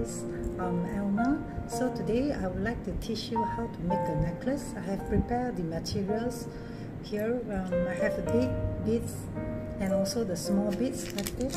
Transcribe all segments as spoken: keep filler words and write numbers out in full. guys, I'm Elna. So today I would like to teach you how to make a necklace. I have prepared the materials here. Um, I have the big beads and also the small beads like this.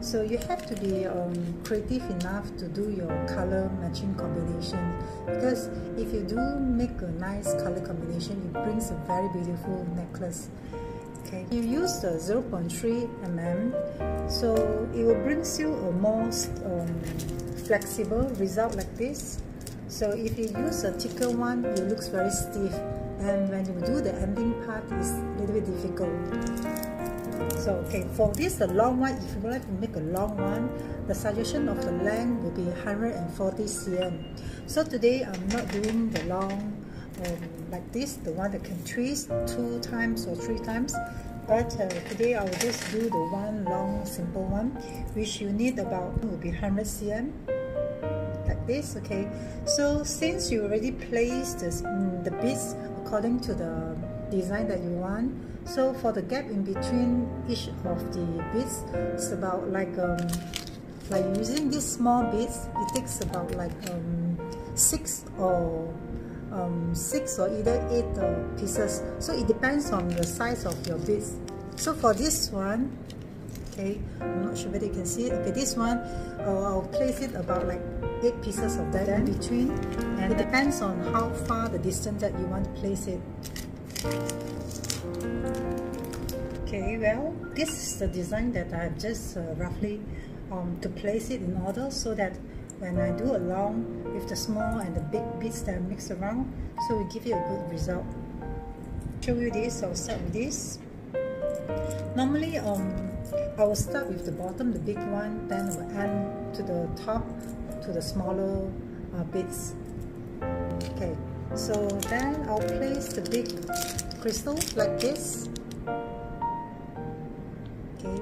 So you have to be um, creative enough to do your color matching combination, because if you do make a nice color combination, it brings a very beautiful necklace. Okay. You use the zero point three millimeters, so it will bring you a more um, flexible result like this. So if you use a thicker one, it looks very stiff, and when you do the ending part, it's a little bit difficult. So okay, for this the long one, if you would like to make a long one, the suggestion of the length will be one hundred forty centimeters. So today I'm not doing the long um, like this, the one that can twist two times or three times, but uh, today I will just do the one long simple one, which you need about will be one hundred centimeters like this. Okay, so since you already placed this, mm, the beads according to the design that you want, so for the gap in between each of the beads, it's about like um like using these small beads, it takes about like um six or um six or either eight uh, pieces, so it depends on the size of your beads. So for this one, okay, I'm not sure whether you can see it. Okay, this one uh, I'll place it about like eight pieces of that in between, and it depends on how far the distance that you want to place it. Okay, well, this is the design that I've just uh, roughly um, to place it in order, so that when I do along with the small and the big beads that I mix around, so we give you a good result. Show you this. I'll start with this. Normally, um, I will start with the bottom, the big one, then I will end to the top, to the smaller uh, beads. Okay. So then I'll place the big crystal like this. Okay.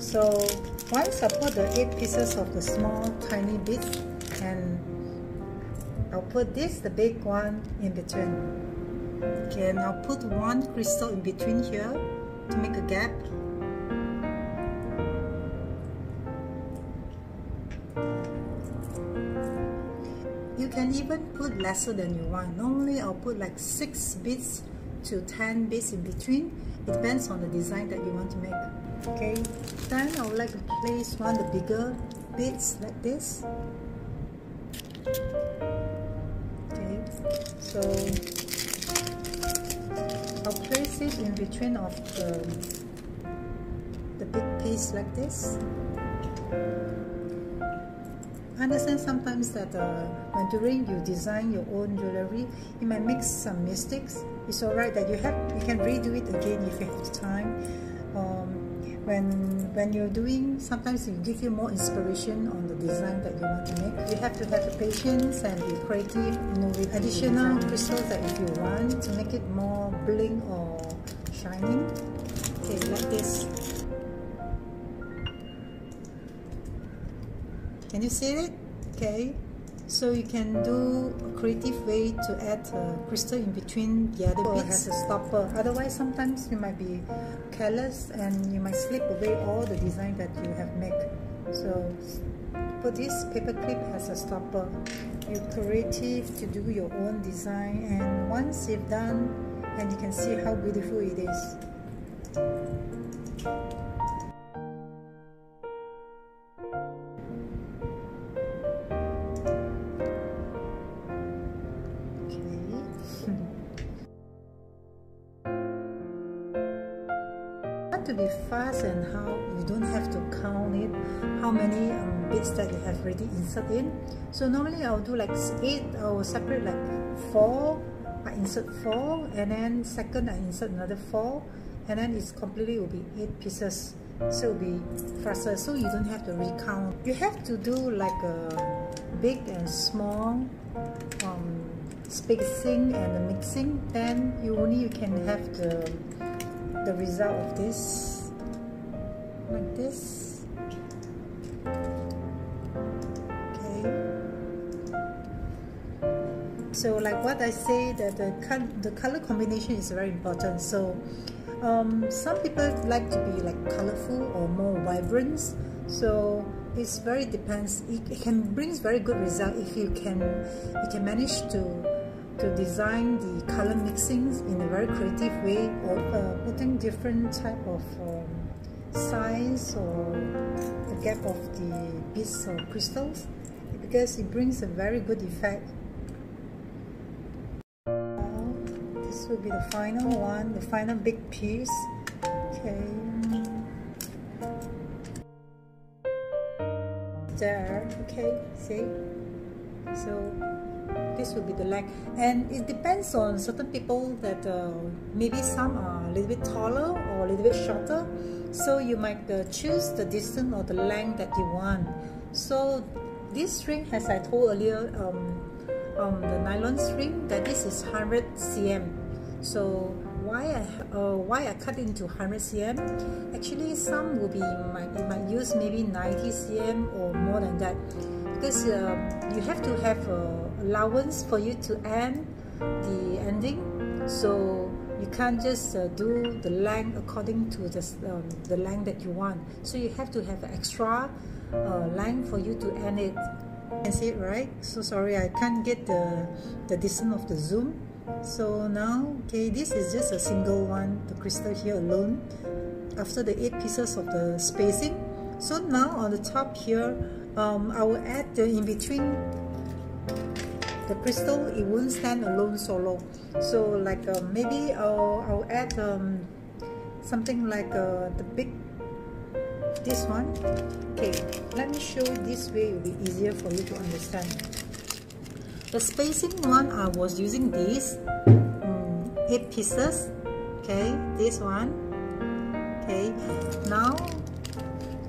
So once I put the eight pieces of the small tiny beads, and I'll put this, the big one, in between. Okay, and I'll put one crystal in between here to make a gap. You can even put lesser than you want. Normally I'll put like six beads to ten beads in between. It depends on the design that you want to make. Okay, then I would like to place one of the bigger beads like this. Okay, so I'll place it in between of the, the big piece like this. I understand sometimes that uh, when during you design your own jewelry, you might make some mistakes. It's alright that you have you can redo it again if you have the time. Um, when when you're doing, sometimes it gives you more inspiration on the design that you want to make. You have to have the patience and be creative, you know, with additional crystals that if you want to make it more bling or shining. Okay, like this. Can you see it? Okay, so you can do a creative way to add a crystal in between the other beads as a stopper. Otherwise, sometimes you might be careless and you might slip away all the design that you have made. So put this paper clip as a stopper. You're creative to do your own design, and once you've done, and you can see how beautiful it is. To be fast, and how you don't have to count it how many um, beads that you have already inserted in. So normally I'll do like eight, I will separate like four, I insert four, and then second I insert another four, and then it's completely will be eight pieces, so it will be faster, so you don't have to recount. You have to do like a big and small um, spacing and the mixing, then you only you can have the the result of this like this. Okay, so like what I say, that the, the color combination is very important. So Um, some people like to be like colorful or more vibrant, so it's very depends. It, it can brings very good result if you can you can manage to to design the color mixings in a very creative way, or uh, putting different type of um, size or the gap of the beads or crystals, because it brings a very good effect. This will be the final one, the final big piece. Okay, there. Okay, see. So this will be the leg, and it depends on certain people that uh, maybe some are a little bit taller or a little bit shorter, so you might uh, choose the distance or the length that you want. So this string, as I told earlier, um, um, the nylon string, that this is one hundred centimeters. So why I, uh, why I cut into one hundred centimeters? Actually, some will be might, you might use maybe ninety centimeters or more than that, because uh, you have to have uh, allowance for you to end the ending. So you can't just uh, do the length according to the, um, the length that you want. So you have to have extra uh, length for you to end it. You can see it, right? So sorry, I can't get the, the distance of the zoom. So now, okay, this is just a single one, the crystal here alone, after the eight pieces of the spacing. So now on the top here, um, I will add the in between the crystal. It won't stand alone solo. So like uh, maybe I'll, I'll add um, something like uh, the big, this one. Okay, let me show you this way, it will be easier for you to understand. The spacing one, I was using these um, eight pieces. Okay, this one. Okay, now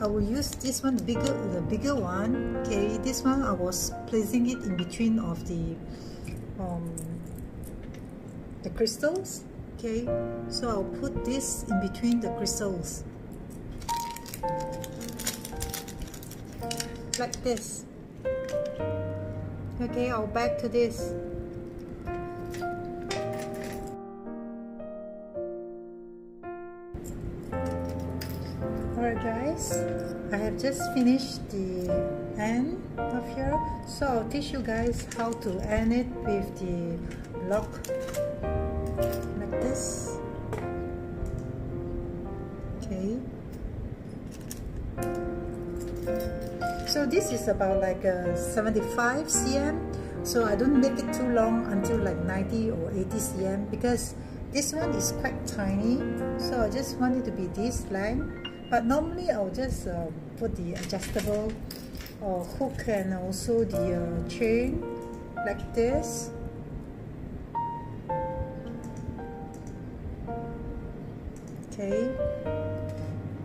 I will use this one bigger, the bigger one. Okay, this one I was placing it in between of the um, the crystals. Okay, so I'll put this in between the crystals like this. Okay, I'll back to this. Alright guys, I have just finished the end of here, so I'll teach you guys how to end it with the lock like this. Okay, so this is about like a seventy-five centimeters, so I don't make it too long until like ninety or eighty centimeters, because this one is quite tiny, so I just want it to be this length. But normally I'll just uh, put the adjustable uh, hook and also the uh, chain like this. Okay,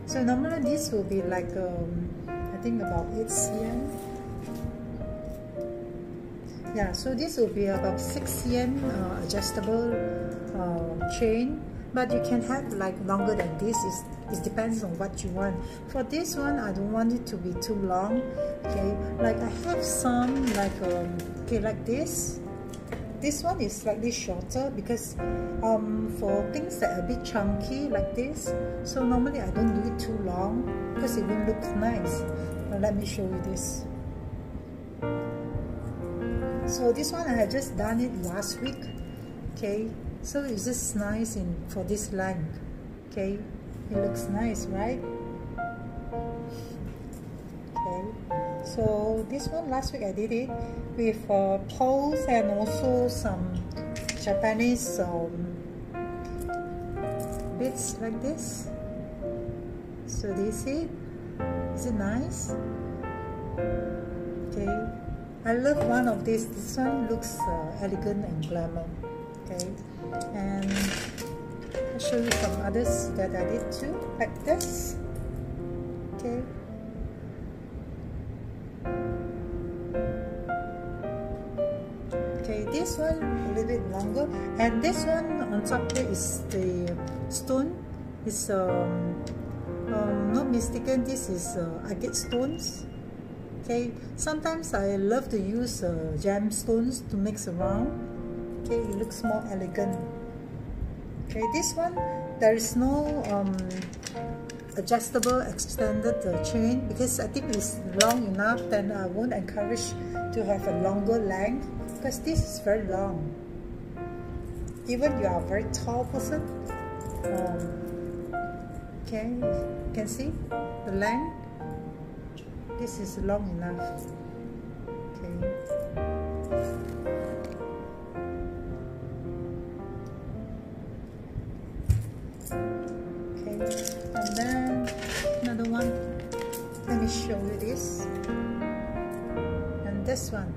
so normally this will be like um, I think about eight centimeters. Yeah, so this will be about six centimeters uh, adjustable uh, chain, but you can have like longer than this. It's, it depends on what you want. For this one, I don't want it to be too long. Okay, like I have some like um, okay, like this. This one is slightly shorter because um, for things that are a bit chunky like this, so normally I don't do it too long because it won't look nice. Now let me show you this. So this one I had just done it last week. Okay, so it's just nice in for this length. Okay, it looks nice, right? So this one last week I did it with uh, pearls and also some Japanese um, bits like this. So this is it. Is it nice? Okay, I love one of these. This one looks uh, elegant and glamour. Okay, and I'll show you some others that I did too, like this. Okay. Okay, this one a little bit longer, and this one on top there is the stone. It's um, um not mistaken, this is uh, I get stones. Okay, sometimes I love to use uh, gemstones to mix around. Okay, it looks more elegant. Okay, this one there is no um, adjustable extended uh, chain, because I think it's long enough. Then I won't encourage to have a longer length, because this is very long. Even you are a very tall person, um, okay, you can see the length. This is long enough. Okay. And then another one, let me show you this, and this one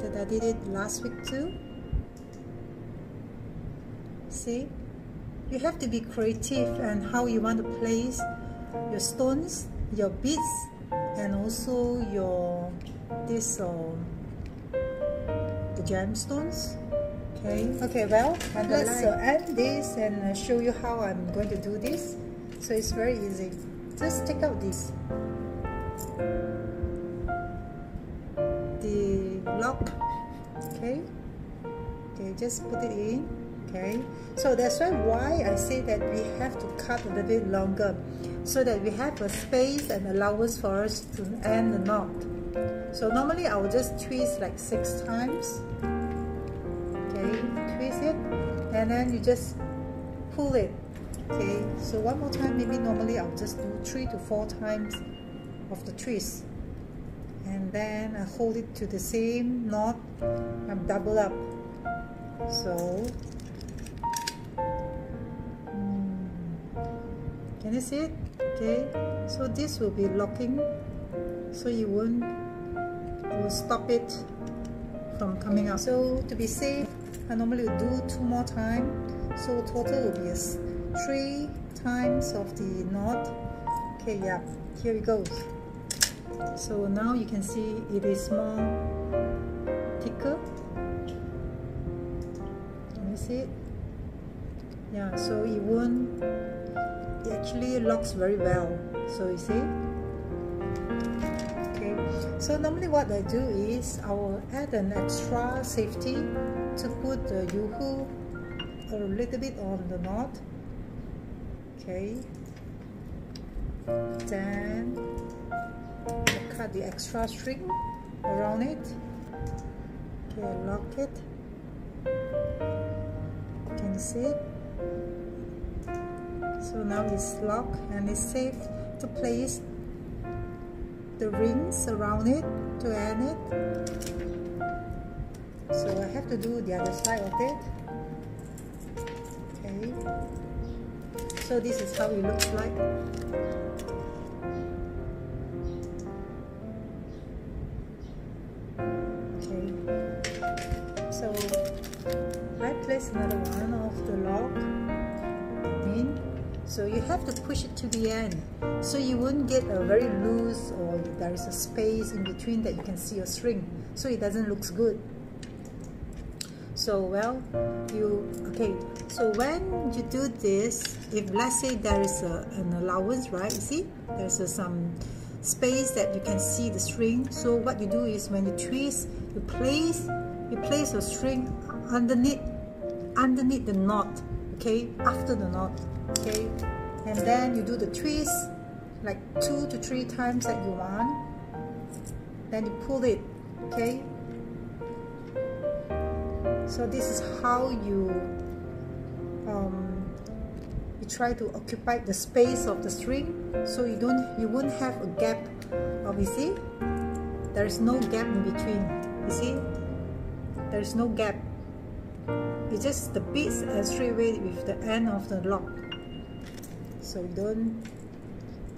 that I did it last week too. See, you have to be creative and how you want to place your stones, your beads, and also your this or uh, the gemstones. Okay. Okay, well, let's uh, end this and uh, show you how I'm going to do this. So it's very easy. Just take out this, the lock. Okay. Okay, just put it in. Okay. So that's why why I say that we have to cut a little bit longer, so that we have a space and allowance for us to end the knot. So normally I will just twist like six times. Twist it, and then you just pull it. Okay, so one more time. Maybe normally I'll just do three to four times of the twist, and then I hold it to the same knot. I'm double up. So mm, can you see it? Okay, so this will be locking, so you won't you will stop it from coming out. So to be safe, I normally will do two more times, so total will be three times of the knot. Okay, yeah, here we go. So now you can see it is more thicker. Can you see it? Yeah, so it won't, it actually locks very well. So you see? Okay, so normally what I do is I will add an extra safety to put the Yoo-hoo a little bit on the knot. Okay, then I cut the extra string around it. Okay, I lock it. Can you see it? So now it's locked and it's safe to place the rings around it to end it. So I have to do the other side of it. Okay. So this is how it looks like. Okay. So I place another one of the lock in. So you have to push it to the end, so you won't get a very loose, or there is a space in between that you can see your string, so it doesn't look good. So well, you okay. So when you do this, if let's say there is a, an allowance, right? You see, there's a, some space that you can see the string. So what you do is when you twist, you place, you place your string underneath, underneath the knot. Okay, after the knot. Okay, and then you do the twist like two to three times that you want. Then you pull it. Okay. So this is how you um, you try to occupy the space of the string, so you don't you won't have a gap. Oh, you see, there is no gap in between. You see, there is no gap. It's just the beads and straight away with the end of the lock. So you don't.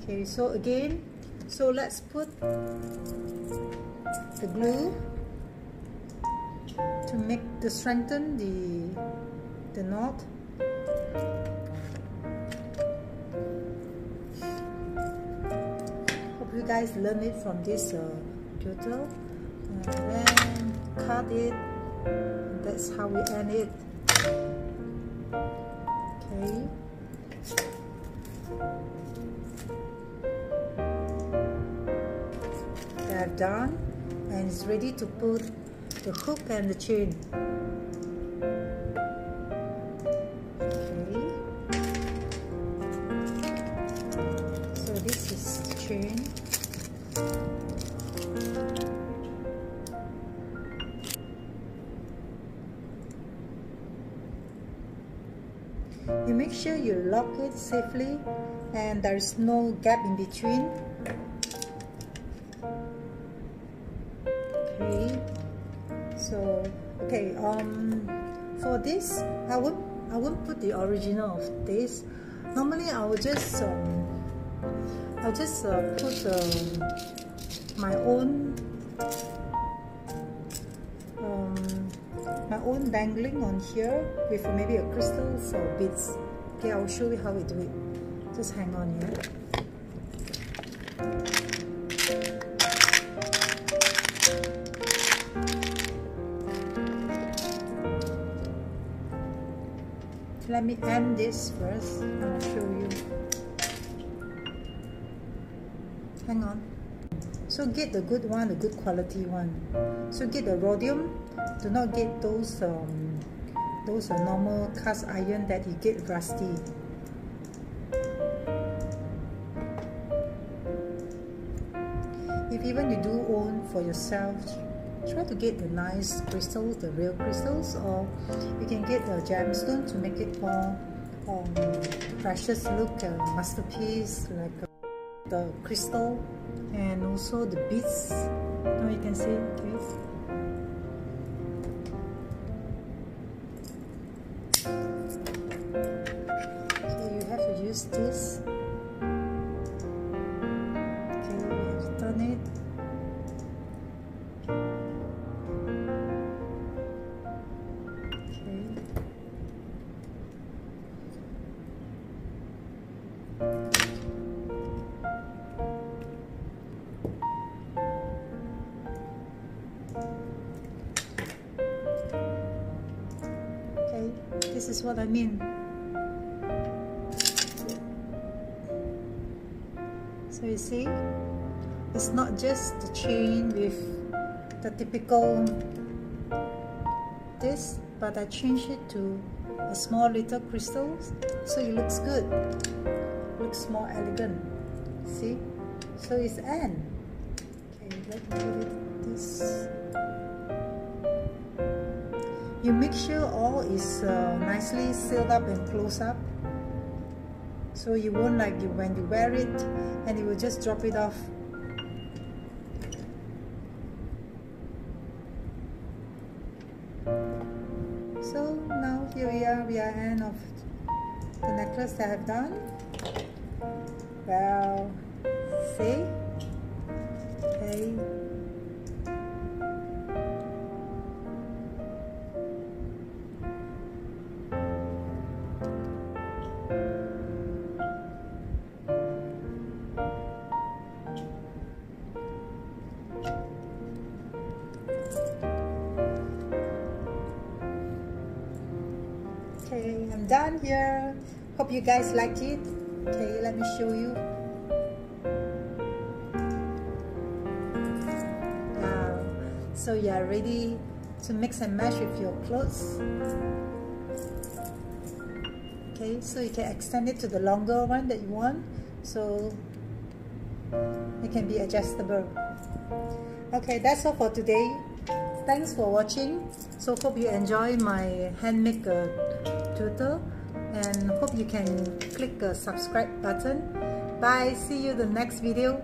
Okay. So again, so let's put the glue to make to strengthen the the knot. Hope you guys learn it from this uh, tutorial. And then cut it. That's how we end it. Okay. They are done, and it's ready to put the hook and the chain. turn. You make sure you lock it safely and there's no gap in between. Okay, so okay, um for this I won't I won't put the original of this. Normally I will just um, I'll just uh, put um, my own um, my own dangling on here with maybe a crystal or beads. Okay, I'll show you how we do it. Just hang on here. Let me end this first and I'll show you. Hang on. So get the good one, the good quality one. So get the rhodium. Do not get those um, those are normal cast iron that you get rusty. If even you do own for yourself, try to get the nice crystals, the real crystals, or you can get a gemstone to make it more um, precious look, a masterpiece like a the crystal, and also the beads. Now you can see, okay. So you have to use this. Okay, we have to turn it. This is what I mean. So you see, it's not just the chain with the typical this, but I changed it to a small little crystals, so it looks good, looks more elegant. See, so it's end. Okay, let me give it this. You make sure all is uh, nicely sealed up and closed up, so you won't like you when you wear it and you will just drop it off. So now here we are, we are end of the necklace that I have done. Well, see, okay. Okay, I'm done here. Hope you guys like it. Okay, let me show you. Now, so you are ready to mix and match with your clothes. Okay, so you can extend it to the longer one that you want, so it can be adjustable. Okay, that's all for today. Thanks for watching. So hope you enjoy my handmade uh, tutorial, and hope you can click the subscribe button. Bye, see you the next video.